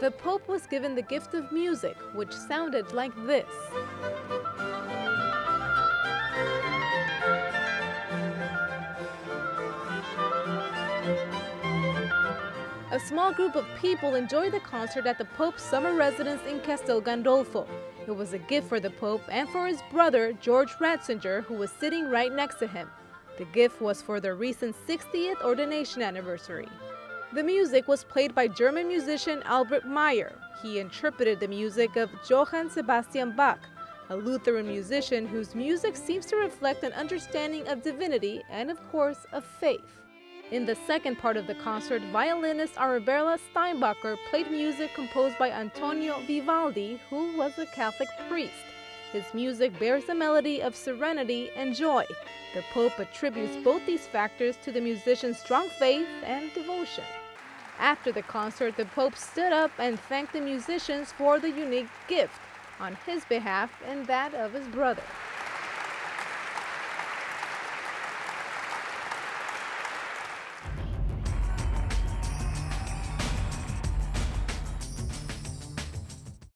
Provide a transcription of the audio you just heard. the Pope was given the gift of music, which sounded like this. A small group of people enjoyed the concert at the Pope's summer residence in Castel Gandolfo. It was a gift for the Pope and for his brother, George Ratzinger, who was sitting right next to him. The gift was for their recent 60th ordination anniversary. The music was played by German musician Albrecht Mayer. He interpreted the music of Johann Sebastian Bach, a Lutheran musician whose music seems to reflect an understanding of divinity and, of course, of faith. In the second part of the concert, violinist Arabella Steinbacher played music composed by Antonio Vivaldi, who was a Catholic priest. His music bears the melody of serenity and joy. The Pope attributes both these factors to the musician's strong faith and devotion. After the concert, the Pope stood up and thanked the musicians for the unique gift on his behalf and that of his brother.